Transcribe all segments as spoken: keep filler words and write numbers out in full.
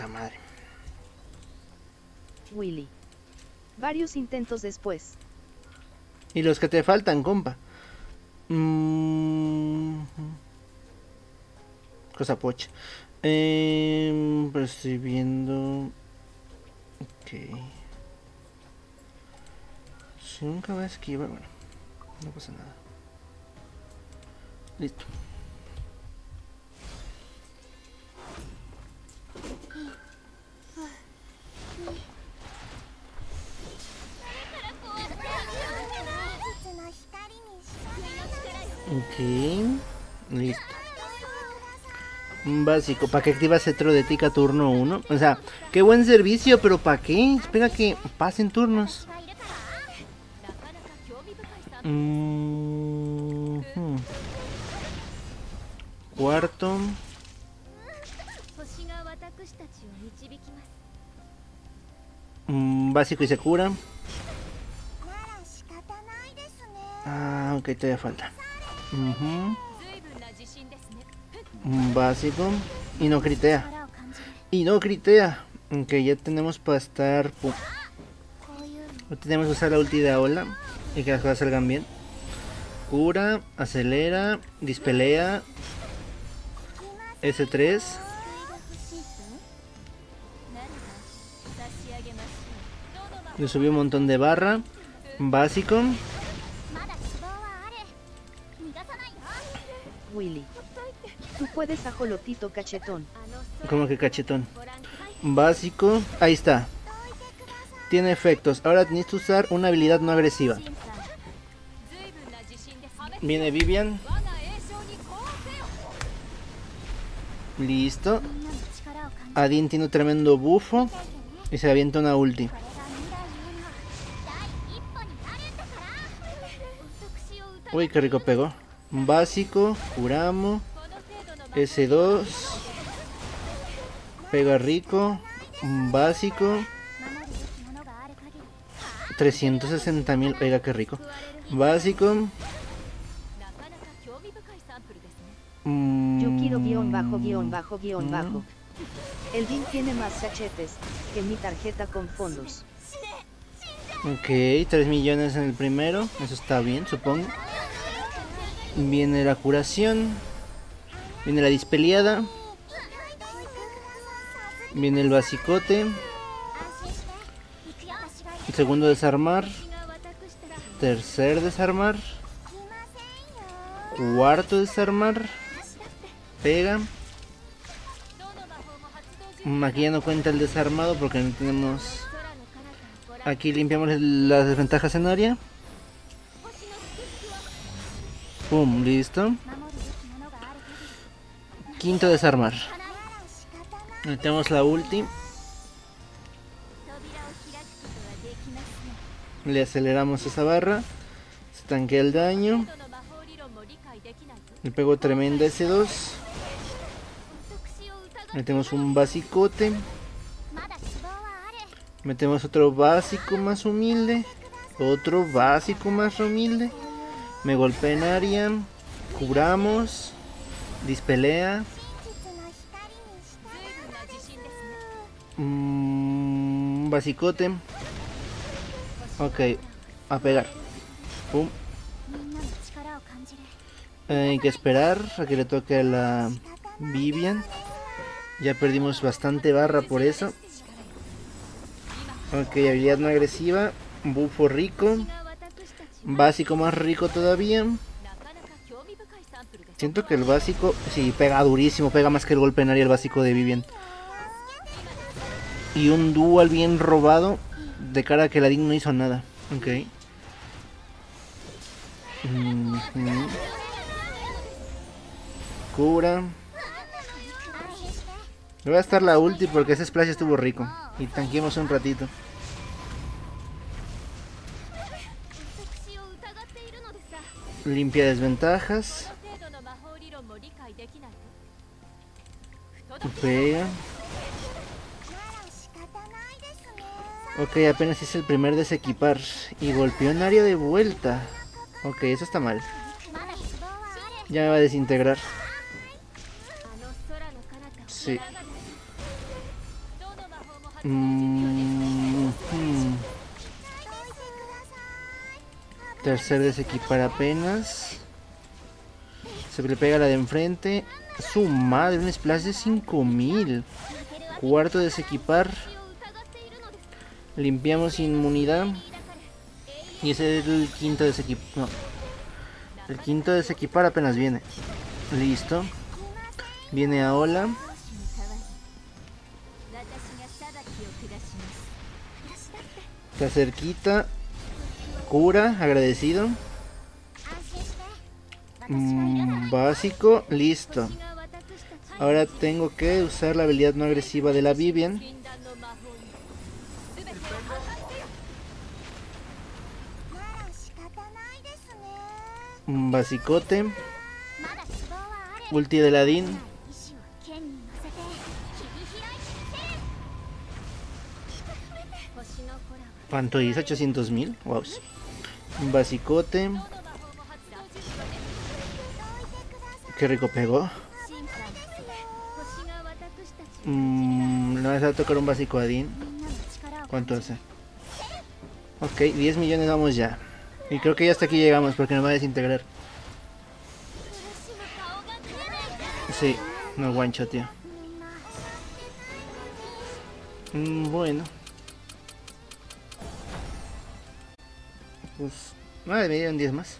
Puta madre. Willy. Varios intentos después. Y los que te faltan, compa. Mm... Cosa pocha. Eh, pues estoy viendo. Ok. Si nunca va a esquivar, bueno, no pasa nada. Listo. Ok, listo. Básico, ¿para qué activas Cetro de Tika turno uno? O sea, qué buen servicio, pero ¿para qué? Espera que pasen turnos. Mm-hmm. Cuarto. Mm, básico y se cura. Ah, ok, todavía falta. Uh-huh. Básico. Y no critea. Y no critea. Ok, ya tenemos para estar. Pum. No tenemos que usar la ulti de Aola. Y que las cosas salgan bien. Cura, acelera, dispelea. ese tres. Le subí un montón de barra. Básico. Willy, tú puedes ajolotito cachetón. ¿Cómo que cachetón? Básico, ahí está. Tiene efectos, ahora tienes que usar una habilidad no agresiva. Viene Vivian. Listo. Adin tiene un tremendo bufo y se avienta una ulti. Uy, qué rico pegó. Básico, curamos. ese dos. Pega rico. Básico. trescientos sesenta mil. Pega, qué rico. Básico. Yo quiero guión bajo, guión bajo, guión bajo. El D I N tiene más sachetes que mi tarjeta con fondos. Ok, tres millones en el primero. Eso está bien, supongo. Viene la curación. Viene la dispeleada. Viene el basicote. Segundo desarmar. Tercer desarmar. Cuarto desarmar. Pega. Aquí ya no cuenta el desarmado porque no tenemos. Aquí limpiamos las desventajas en área. Pum, listo. Quinto desarmar. Metemos la ulti. Le aceleramos esa barra. Se tanquea el daño. Le pego tremenda ese dos. Metemos un basicote. Metemos otro básico más humilde. Otro básico más humilde. Me golpea en área, curamos, dispelea. Mm, basicote. Ok, a pegar. Pum. Hay que esperar a que le toque a la Vivian. Ya perdimos bastante barra por eso. Ok, habilidad no agresiva. Bufo rico. Básico más rico todavía. Siento que el básico... Sí, pega durísimo. Pega más que el golpe en área el básico de Vivian. Y un dual bien robado. De cara a que la D I N no hizo nada. Ok. Mm-hmm. Cura. Le voy a estar la ulti porque ese splash estuvo rico. Y tanqueemos un ratito. Limpia desventajas. Pega. Ok, apenas hice el primer desequipar. Y golpeó en área de vuelta. Ok, eso está mal. Ya me va a desintegrar. Sí. Mm-hmm. Tercer desequipar apenas. Se le pega la de enfrente. Su madre, un splash de cinco mil. Cuarto desequipar. Limpiamos inmunidad. Y ese es el quinto desequipar. No. El quinto desequipar apenas viene. Listo. Viene a Ola. Está cerquita. Cura, agradecido. Mm, básico, listo. Ahora tengo que usar la habilidad no agresiva de la Vivian. Mm, basicote. Ulti de Ladin. ¿Cuánto hizo? ochocientos mil. Wow. Un basicote. Qué rico pegó. Mm, no es a tocar un básico a Dean. ¿Cuánto hace? Ok, diez millones, vamos ya. Y creo que ya hasta aquí llegamos porque nos va a desintegrar. Sí, no guancho, tío. Mm, bueno. Pues, madre, me dieron diez más.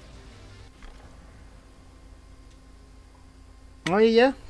Oye, ya.